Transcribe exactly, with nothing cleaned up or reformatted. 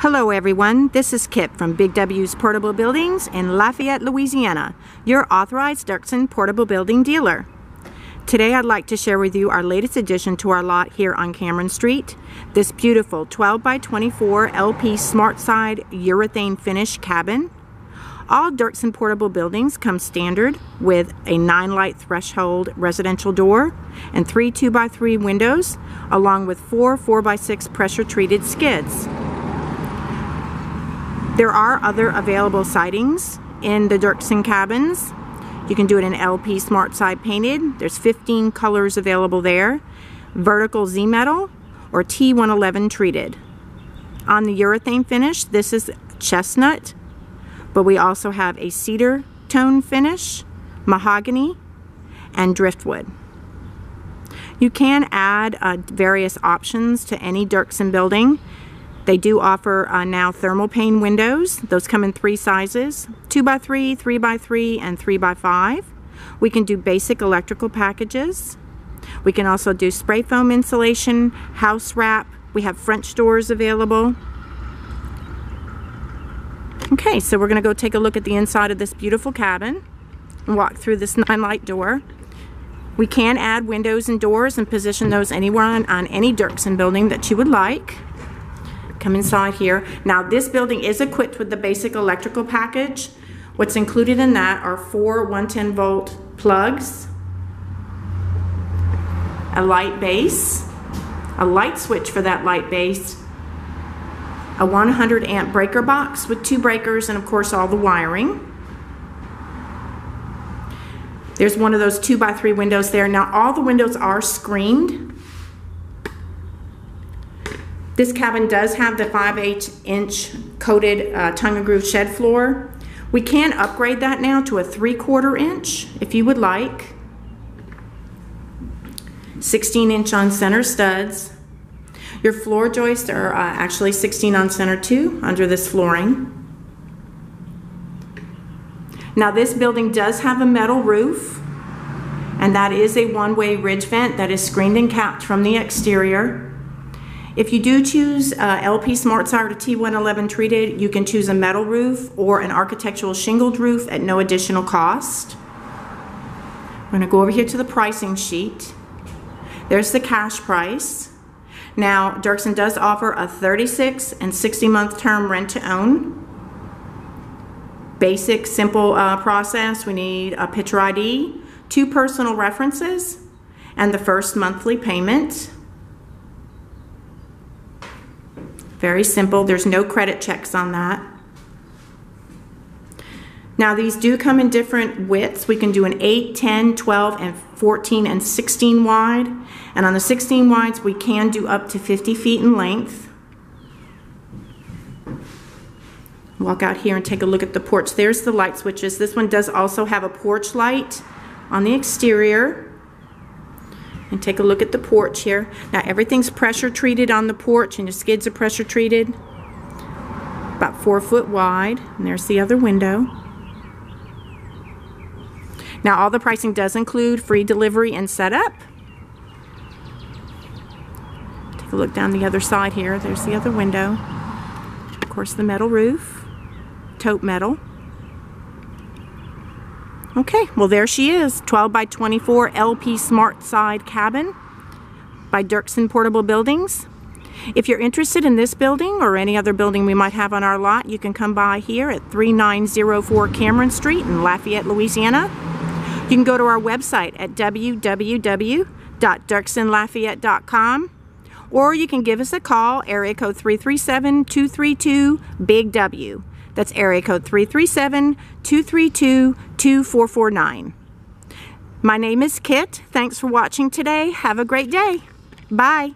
Hello everyone, this is Kip from Big W's Portable Buildings in Lafayette, Louisiana, your authorized Derksen portable building dealer. Today I'd like to share with you our latest addition to our lot here on Cameron Street, this beautiful twelve by twenty-four L P Smart Side urethane finish cabin. All Derksen portable buildings come standard with a nine light threshold residential door and three two by three windows along with four 4x6 pressure treated skids. There are other available sidings in the Derksen cabins. You can do it in L P Smart Side painted. There's fifteen colors available there. Vertical Z metal or T one eleven treated. On the urethane finish, this is chestnut, but we also have a cedar tone finish, mahogany, and driftwood. You can add uh, various options to any Derksen building. They do offer uh, now thermal pane windows. Those come in three sizes, two by three, three by three, and three by five. We can do basic electrical packages. We can also do spray foam insulation, house wrap. We have French doors available. Okay, so we're going to go take a look at the inside of this beautiful cabin and walk through this nine light door. We can add windows and doors and position those anywhere on, on any Derksen building that you would like. Come inside here. Now this building is equipped with the basic electrical package. What's included in that are four one ten volt plugs, a light base, a light switch for that light base, a one hundred amp breaker box with two breakers, and of course all the wiring. There's one of those two by three windows there. Now all the windows are screened. This cabin does have the five eighths inch coated uh, tongue and groove shed floor. We can upgrade that now to a three quarter inch if you would like. sixteen inch on center studs. Your floor joists are uh, actually sixteen on center too under this flooring. Now this building does have a metal roof, and that is a one-way ridge vent that is screened and capped from the exterior. If you do choose uh, L P Smart Side or T one eleven treated, you can choose a metal roof or an architectural shingled roof at no additional cost. We're going to go over here to the pricing sheet. There's the cash price. Now, Derksen does offer a thirty-six and sixty month term rent to own. Basic, simple uh, process. We need a picture I D, two personal references, and the first monthly payment. Very simple. There's no credit checks on that. Now these do come in different widths. We can do an eight, ten, twelve, and fourteen, and sixteen wide. And on the sixteen wides, we can do up to fifty feet in length. Walk out here and take a look at the porch. There's the light switches. This one does also have a porch light on the exterior. And take a look at the porch here. Now everything's pressure treated on the porch, and your skids are pressure treated. About four foot wide, and there's the other window. Now all the pricing does include free delivery and setup. Take a look down the other side here. There's the other window. Of course the metal roof, taupe metal. Okay, well there she is, twelve by twenty-four L P Smart Side Cabin by Derksen Portable Buildings. If you're interested in this building or any other building we might have on our lot, you can come by here at three nine zero four Cameron Street in Lafayette, Louisiana. You can go to our website at w w w dot derksen lafayette dot com, or you can give us a call, area code three three seven, two three two, big W. That's area code three three seven, two three two, two four four nine. My name is Kit. Thanks for watching today. Have a great day. Bye.